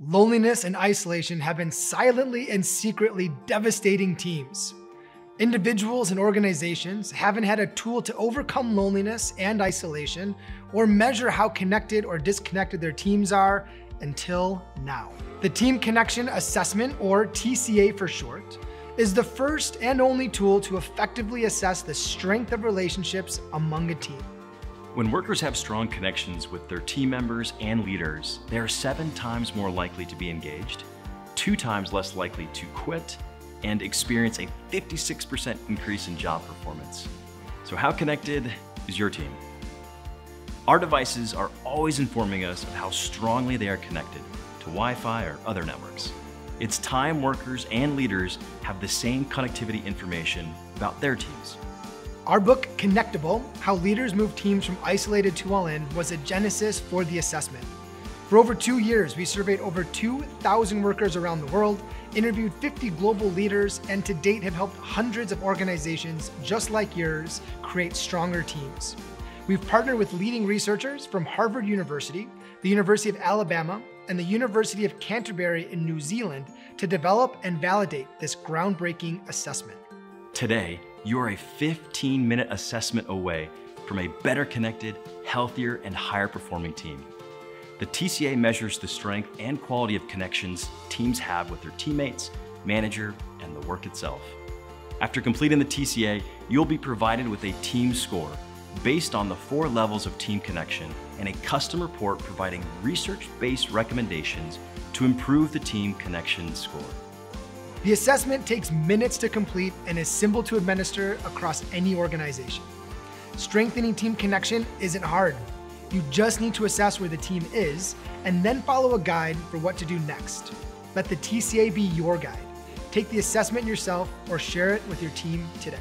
Loneliness and isolation have been silently and secretly devastating teams. Individuals and organizations haven't had a tool to overcome loneliness and isolation or measure how connected or disconnected their teams are until now. The Team Connection Assessment, or TCA for short, is the first and only tool to effectively assess the strength of relationships among a team. When workers have strong connections with their team members and leaders, they are 7 times more likely to be engaged, 2 times less likely to quit, and experience a 56% increase in job performance. So how connected is your team? Our devices are always informing us of how strongly they are connected to Wi-Fi or other networks. It's time workers and leaders have the same connectivity information about their teams. Our book, Connectable: How Leaders Move Teams From Isolated to All In, was a genesis for the assessment. For over 2 years, we surveyed over 2,000 workers around the world, interviewed 50 global leaders, and to date have helped hundreds of organizations just like yours create stronger teams. We've partnered with leading researchers from Harvard University, the University of Alabama, and the University of Canterbury in New Zealand to develop and validate this groundbreaking assessment. Today, you are a 15-minute assessment away from a better connected, healthier, and higher performing team. The TCA measures the strength and quality of connections teams have with their teammates, manager, and the work itself. After completing the TCA, you'll be provided with a team score based on the 4 levels of team connection and a custom report providing research-based recommendations to improve the team connection score. The assessment takes minutes to complete and is simple to administer across any organization. Strengthening team connection isn't hard. You just need to assess where the team is and then follow a guide for what to do next. Let the TCA be your guide. Take the assessment yourself or share it with your team today.